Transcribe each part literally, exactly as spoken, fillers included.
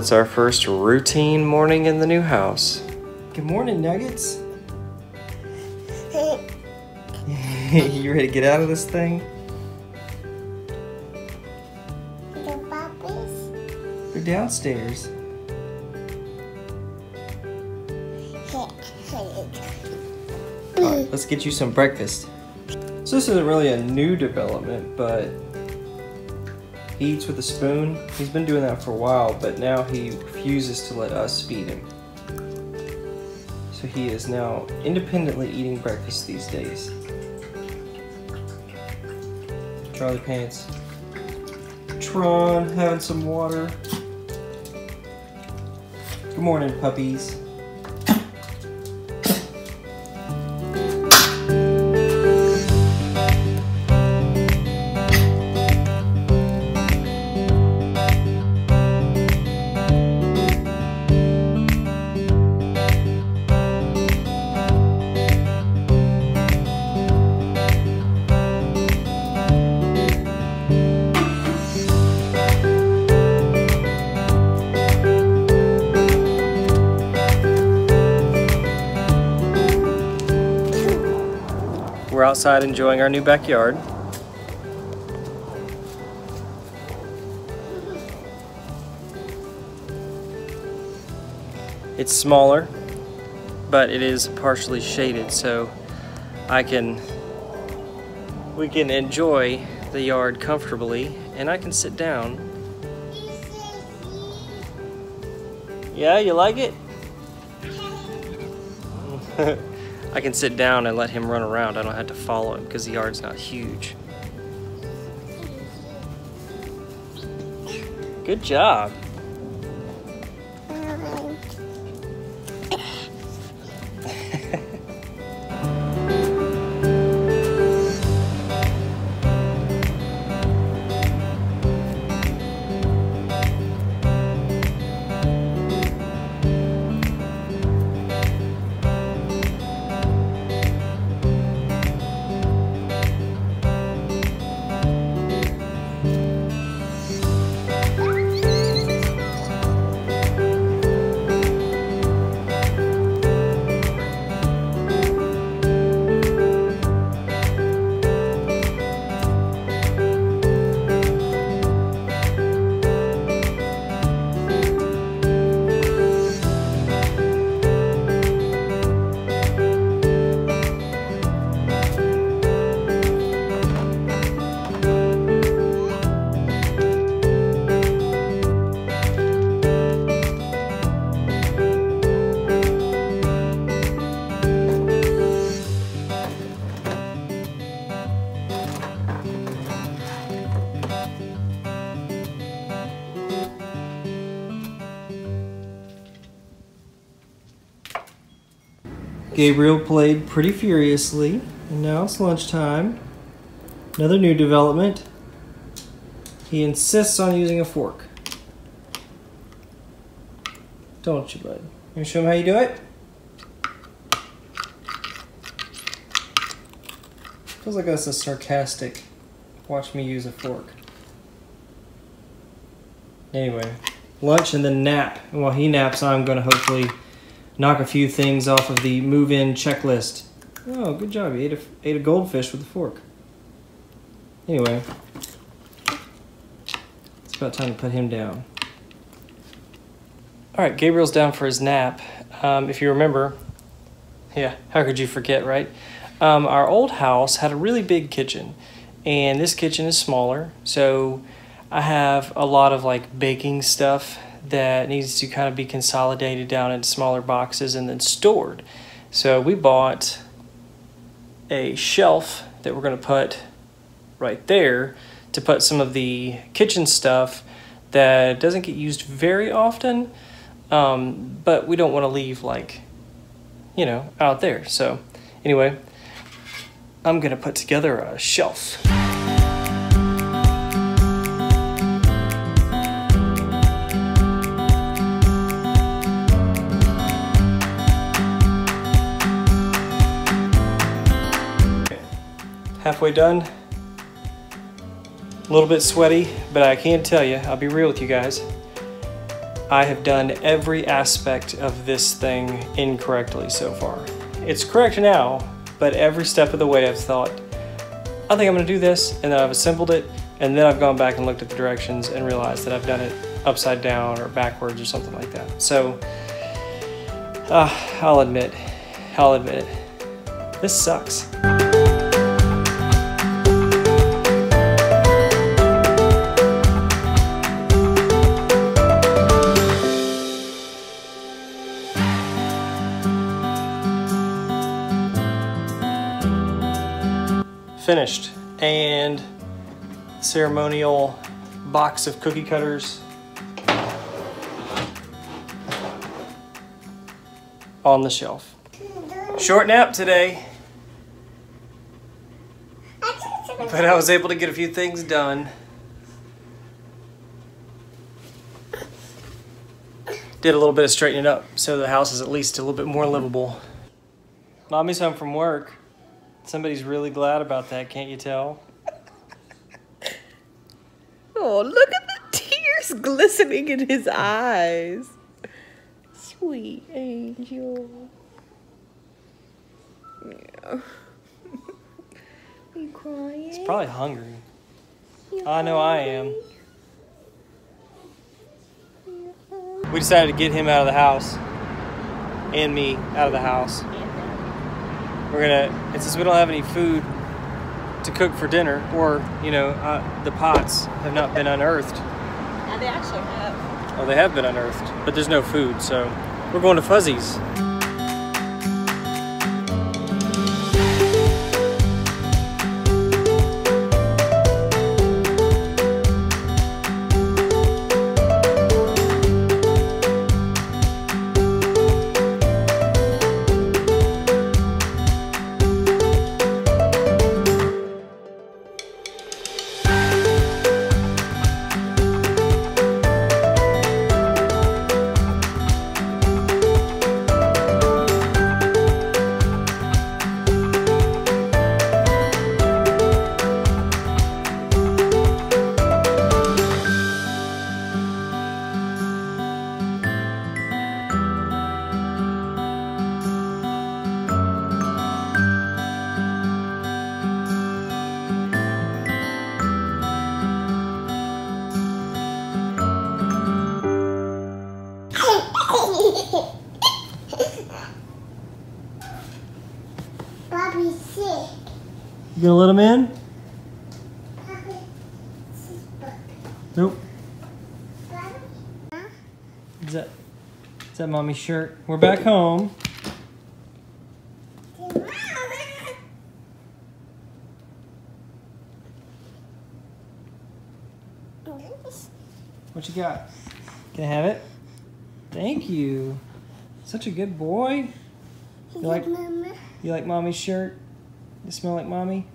it's our first routine morning in the new house. Good morning, Nuggets. You ready to get out of this thing? The puppies? They're downstairs. All right, let's get you some breakfast. So this isn't really a new development, but he eats with a spoon. He's been doing that for a while, but now he refuses to let us feed him. So he is now independently eating breakfast these days. Charlie Pants. Tron having some water. Good morning, puppies. We're outside enjoying our new backyard. It's smaller, but it is partially shaded, so I can, we can enjoy the yard comfortably, and I can sit down. Yeah, you like it? I can sit down and let him run around. I don't have to follow him because the yard's not huge. Good job. Gabriel played pretty furiously, and now it's lunchtime. Another new development. He insists on using a fork. Don't you, bud? You wanna show him how you do it? Feels like that's a sarcastic, watch me use a fork. Anyway, lunch and then nap. And while he naps, I'm gonna hopefully knock a few things off of the move-in checklist. Oh, good job. You ate a, ate a goldfish with a fork. Anyway, it's about time to put him down. All right, Gabriel's down for his nap. Um, if you remember, yeah, how could you forget, right? Um, our old house had a really big kitchen, and this kitchen is smaller, so I have a lot of like baking stuff that needs to kind of be consolidated down into smaller boxes and then stored. So we bought a shelf that we're going to put right there to put some of the kitchen stuff that doesn't get used very often, um, but we don't want to leave, like, you know, out there. So anyway, I'm going to put together a shelf. Halfway done, a little bit sweaty, but I can tell you, I'll be real with you guys, I have done every aspect of this thing incorrectly so far. It's correct now, but every step of the way I've thought, I think I'm gonna do this, and then I've assembled it, and then I've gone back and looked at the directions and realized that I've done it upside down or backwards or something like that. So, uh, I'll admit, I'll admit it, this sucks. Finished, and ceremonial box of cookie cutters on the shelf. Short nap today, but I was able to get a few things done. Did a little bit of straightening up so the house is at least a little bit more livable. Mommy's home from work. Somebody's really glad about that, can't you tell? Oh, look at the tears glistening in his eyes. Sweet angel. Yeah. You crying? He's probably hungry. You're I know hungry? I am. We decided to get him out of the house and me out of the house. We're gonna, and since we don't have any food to cook for dinner, or, you know, uh, the pots have not been unearthed. Yeah, they actually have. Well, they have been unearthed, but there's no food, so we're going to Fuzzy's. Bobby's sick. You gonna let him in? Bobby, sick. Nope. Bobby? Huh? Is that, is that mommy's shirt? We're back home. What you got? Can I have it? Thank you. Such a good boy. You like, you like mommy's shirt? You smell like mommy? Mommy.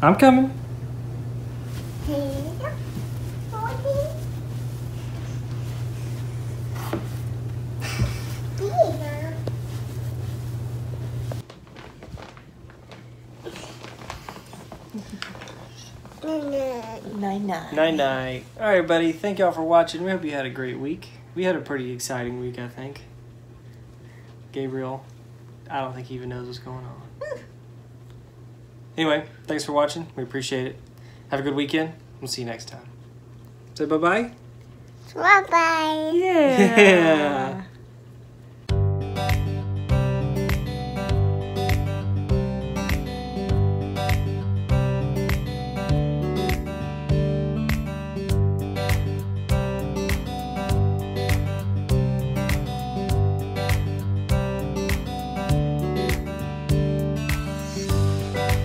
I'm coming. Night-night. Night-night. All right, buddy. Thank y'all for watching. We hope you had a great week. We had a pretty exciting week, I think. Gabriel, I don't think he even knows what's going on. Anyway, thanks for watching. We appreciate it. Have a good weekend. We'll see you next time. Say bye-bye. Bye-bye. Yeah. Yeah.